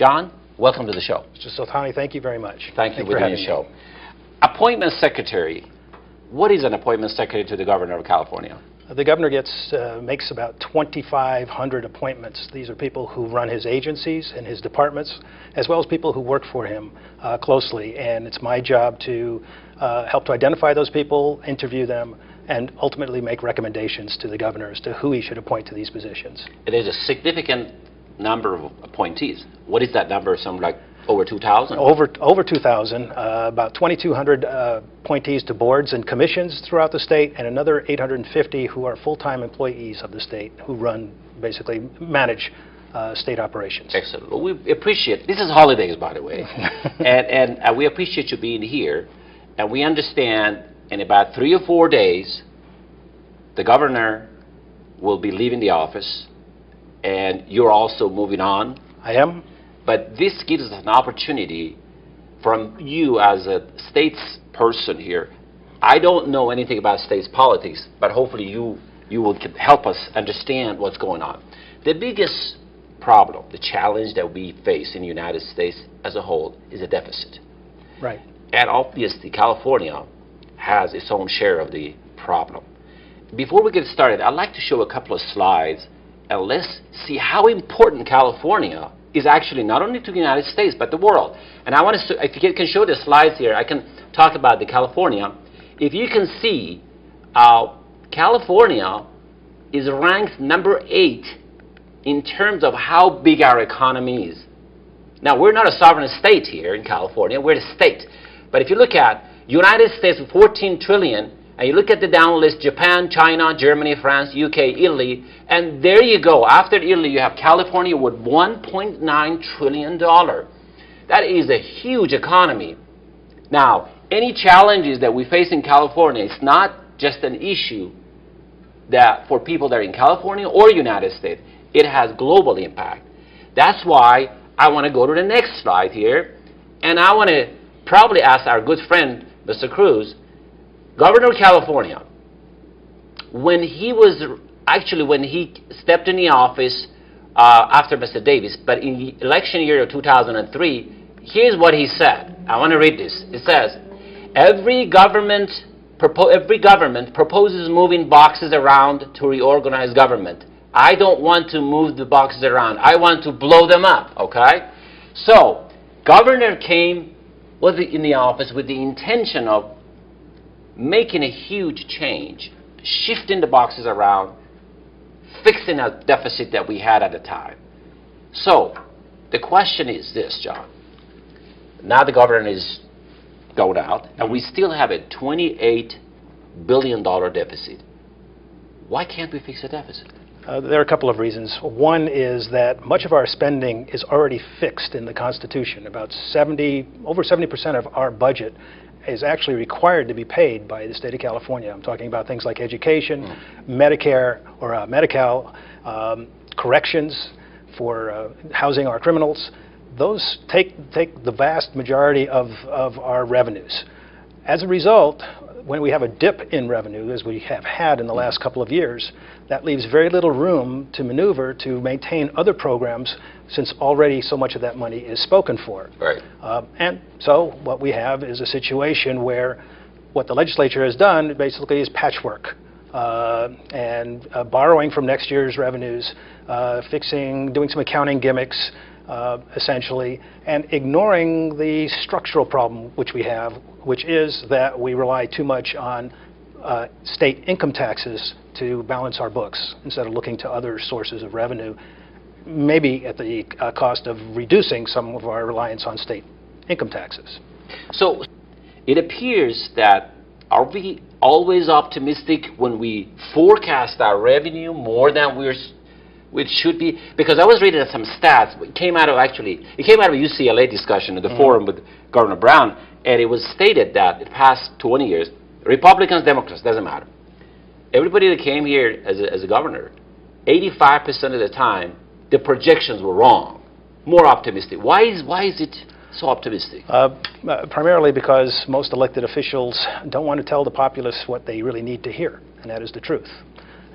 John, welcome to the show. Mr. Sultani, thank you very much. Thank you for having the show. Appointment secretary. What is an appointment secretary to the governor of California? The governor makes about 2,500 appointments. These are people who run his agencies and his departments, as well as people who work for him closely. And it's my job to help to identify those people, interview them, and ultimately make recommendations to the governor as to who he should appoint to these positions. It is a significant number of appointees. What is that number? Something like over 2,000? Over 2,000, about 2,200 appointees to boards and commissions throughout the state, and another 850 who are full-time employees of the state who run, basically manage state operations. Excellent. Well, we appreciate, this is holidays, by the way, and we appreciate you being here, and we understand in about 3 or 4 days the governor will be leaving the office, and you're also moving on. I am. But this gives us an opportunity from you as a states person here. I don't know anything about states politics, but hopefully you will help us understand what's going on. The biggest problem, the challenge that we face in the United States as a whole is a deficit. Right. And obviously California has its own share of the problem. Before we get started, I'd like to show a couple of slides and let's see how important California is actually not only to the United States but the world. And I want to, if you can show the slides here, I can talk about the California. If you can see, California is ranked number 8 in terms of how big our economy is. Now, we're not a sovereign state here in California, we're a state. But if you look at United States with $14 trillion, and you look at the down list, Japan, China, Germany, France, UK, Italy, and there you go. After Italy, you have California with $1.9 trillion. That is a huge economy. Now, any challenges that we face in California, it's not just an issue that for people that are in California or United States. It has global impact. That's why I want to go to the next slide here, and I want to probably ask our good friend, Mr. Cruz, Governor of California, when he stepped in the office after Mr. Davis, but in the election year of 2003, here's what he said. I want to read this. It says, every government proposes moving boxes around to reorganize government. I don't want to move the boxes around. I want to blow them up, okay? So, Governor was in the office with the intention of making a huge change, shifting the boxes around, fixing a deficit that we had at the time. So, the question is this, John. Now the governor is going out, and we still have a $28 billion deficit. Why can't we fix a deficit? There are a couple of reasons. One is that much of our spending is already fixed in the Constitution. About over 70% of our budget is actually required to be paid by the state of California. I'm talking about things like education, Medicare or Medi-Cal, corrections for housing our criminals. Those take the vast majority of our revenues. As a result, when we have a dip in revenue, as we have had in the last couple of years, that leaves very little room to maneuver to maintain other programs, since already so much of that money is spoken for. Right. And so what we have is a situation where what the legislature has done basically is patchwork. And borrowing from next year's revenues, doing some accounting gimmicks, essentially, and ignoring the structural problem which we have, which is that we rely too much on state income taxes to balance our books instead of looking to other sources of revenue, maybe at the cost of reducing some of our reliance on state income taxes. So it appears that are we always optimistic when we forecast our revenue more than it should be? Because I was reading some stats. It came out of a UCLA discussion at the forum with Governor Brown, and it was stated that the past 20 years, Republicans, Democrats, doesn't matter. Everybody that came here as a governor, 85% of the time, the projections were wrong. More optimistic. Why is it so optimistic? Primarily because most elected officials don't want to tell the populace what they really need to hear, and that is the truth.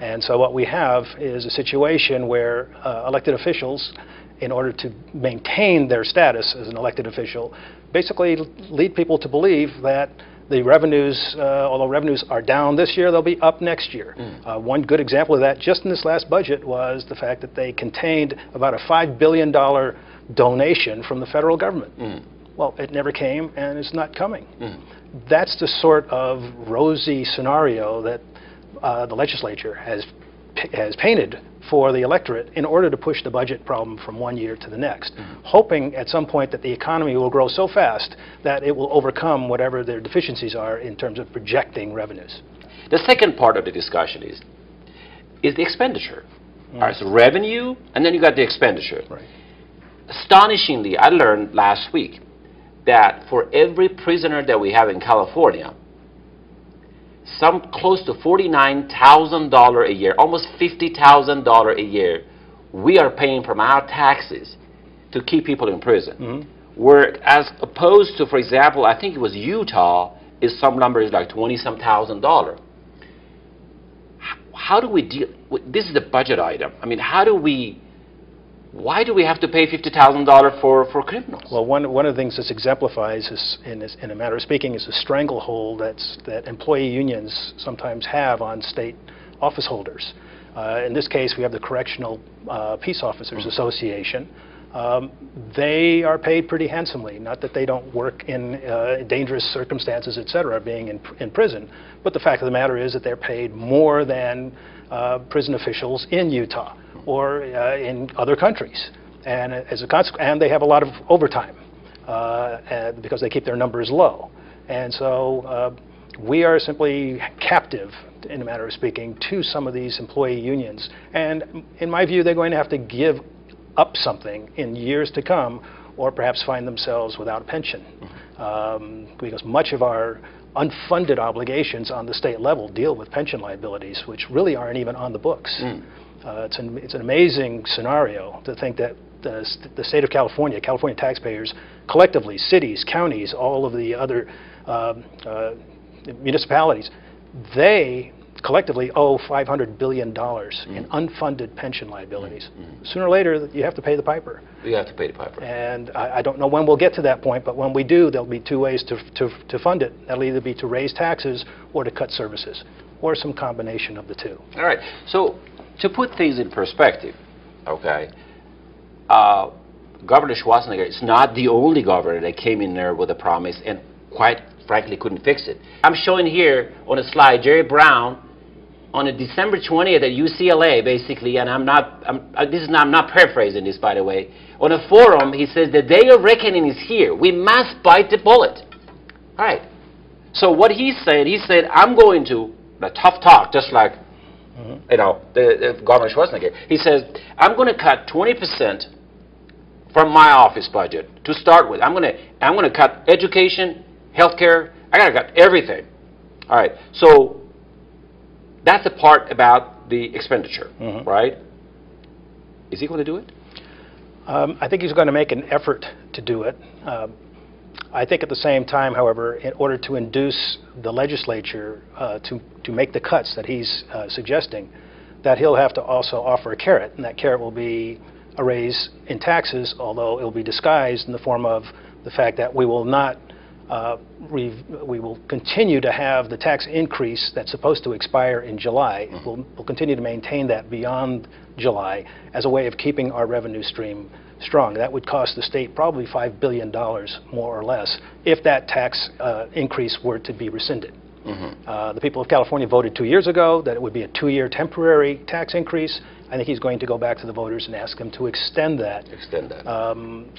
And so what we have is a situation where elected officials in order to maintain their status as an elected official, basically lead people to believe that the revenues, although revenues are down this year, they'll be up next year. Mm. One good example of that just in this last budget was the fact that they contained about a $5 billion donation from the federal government. Mm. Well, it never came, and it's not coming. Mm. That's the sort of rosy scenario that the legislature has painted for the electorate in order to push the budget problem from one year to the next, mm-hmm. hoping at some point that the economy will grow so fast that it will overcome whatever their deficiencies are in terms of projecting revenues. The second part of the discussion is the expenditure. Mm-hmm. All right, so revenue, and then you got the expenditure. Right. Astonishingly, I learned last week that for every prisoner that we have in California, some close to $49,000 a year, almost $50,000 a year, we are paying from our taxes to keep people in prison. Mm-hmm. Whereas opposed to, for example, I think it was Utah, is some number is like $20-some thousand. How do we deal with this? Is the budget item. I mean, how do we? Why do we have to pay $50,000 for criminals? Well, one of the things this exemplifies is, in a matter of speaking, is the stranglehold that employee unions sometimes have on state office holders. In this case, we have the Correctional Peace Officers mm-hmm. Association. They are paid pretty handsomely. Not that they don't work in dangerous circumstances, etc., being in prison, but the fact of the matter is that they're paid more than prison officials in Utah or in other countries, and as a consequence, and they have a lot of overtime because they keep their numbers low, and so we are simply captive, in a matter of speaking, to some of these employee unions, and in my view, they're going to have to give up something in years to come, or perhaps find themselves without a pension, because much of our unfunded obligations on the state level deal with pension liabilities, which really aren't even on the books. Mm. It's an amazing scenario to think that the state of California, California taxpayers, collectively, cities, counties, all of the other municipalities, they collectively owe $500 billion mm. in unfunded pension liabilities. Mm. Sooner or later, you have to pay the piper. You have to pay the piper. And I don't know when we'll get to that point, but when we do, there'll be two ways to fund it. That'll either be to raise taxes or to cut services, or some combination of the two. All right. So, to put things in perspective, okay, Governor Schwarzenegger is not the only governor that came in there with a promise and quite frankly couldn't fix it. I'm showing here on a slide Jerry Brown on a December 20th at UCLA, basically, and I'm not paraphrasing this, by the way. On a forum, he says, "The day of reckoning is here. We must bite the bullet." All right. So what he said, I'm going to a tough talk, just like mm-hmm. you know, the Governor Schwarzenegger. He says, "I'm going to cut 20% from my office budget to start with. I'm going to cut education, healthcare. I got to cut everything." All right. So that's the part about the expenditure, mm-hmm. right? Is he going to do it? I think he's going to make an effort to do it. I think at the same time, however, in order to induce the legislature to make the cuts that he's suggesting, that he'll have to also offer a carrot, and that carrot will be a raise in taxes, although it will be disguised in the form of the fact that we will not, we will continue to have the tax increase that's supposed to expire in July. Mm-hmm. We'll continue to maintain that beyond July as a way of keeping our revenue stream strong. That would cost the state probably $5 billion, more or less, if that tax increase were to be rescinded. Mm-hmm. The people of California voted 2 years ago that it would be a two-year temporary tax increase. I think he's going to go back to the voters and ask them to extend that. Extend that.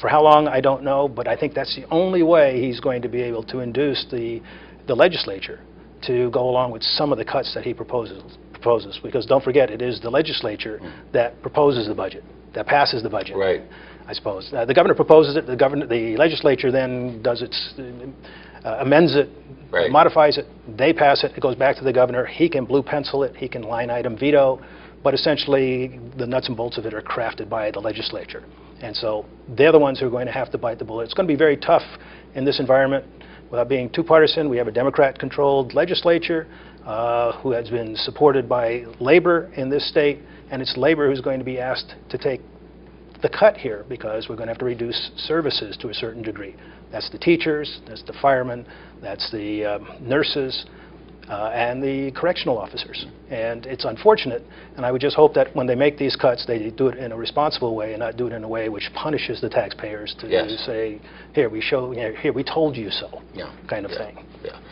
For how long, I don't know, but I think that's the only way he's going to be able to induce the legislature to go along with some of the cuts that he proposes. Because don't forget, it is the legislature mm-hmm. that proposes the budget, that passes the budget. Right. I suppose. The governor proposes it, the legislature then does its, amends it, right. modifies it, they pass it, it goes back to the governor, he can blue pencil it, he can line item veto, but essentially the nuts and bolts of it are crafted by the legislature. And so they're the ones who are going to have to bite the bullet. It's going to be very tough in this environment. Without being too partisan, we have a Democrat-controlled legislature who has been supported by labor in this state, and it's labor who's going to be asked to take the cut here, because we're going to have to reduce services to a certain degree. That's the teachers, that's the firemen, that's the nurses, and the correctional officers. And it's unfortunate, and I would just hope that when they make these cuts, they do it in a responsible way and not do it in a way which punishes the taxpayers to say, here, we told you so, kind of thing. Yeah.